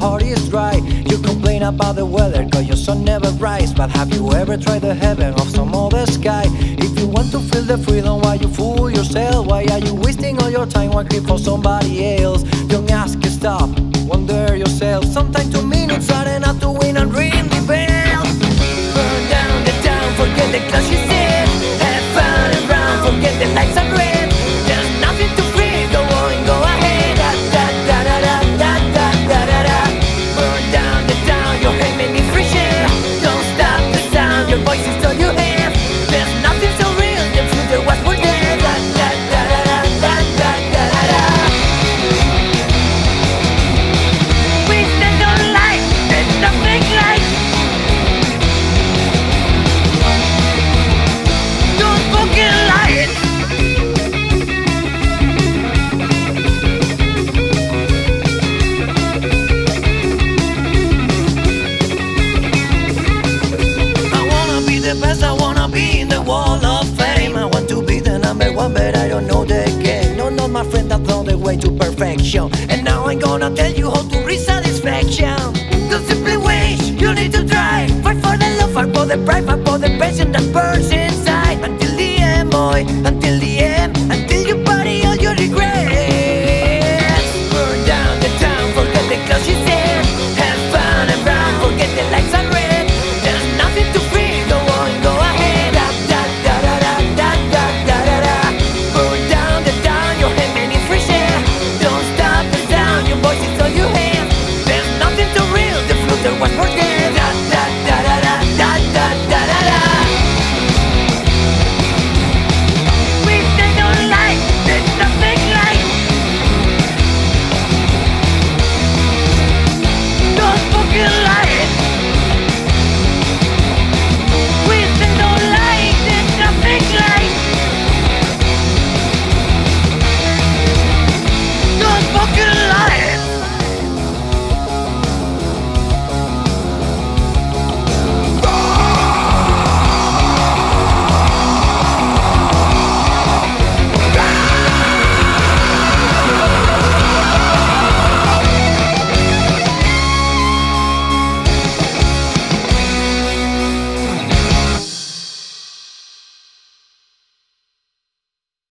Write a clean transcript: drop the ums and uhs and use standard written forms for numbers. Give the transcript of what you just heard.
heart is dry. You complain about the weather, cause your sun never rises. But have you ever tried the heaven of some other sky? If you want to feel the freedom, why you fool yourself? Why are you wasting all your time working for somebody else? Don't ask you, stop, wonder yourself. Sometimes 2 minutes are enough to win and ring the bell. Burn down the town, forget the class you said. Have fun and run, forget the lights are red. I wanna be in the wall of fame. I want to be the #1, but I don't know the game. No, no, my friend, that's not the way to perfection. And now I'm gonna tell you how to reach satisfaction. Don't simply wait, you need to try. Fight for the love, fight for the pride, fight for the passion that burns inside. Until the end, boy.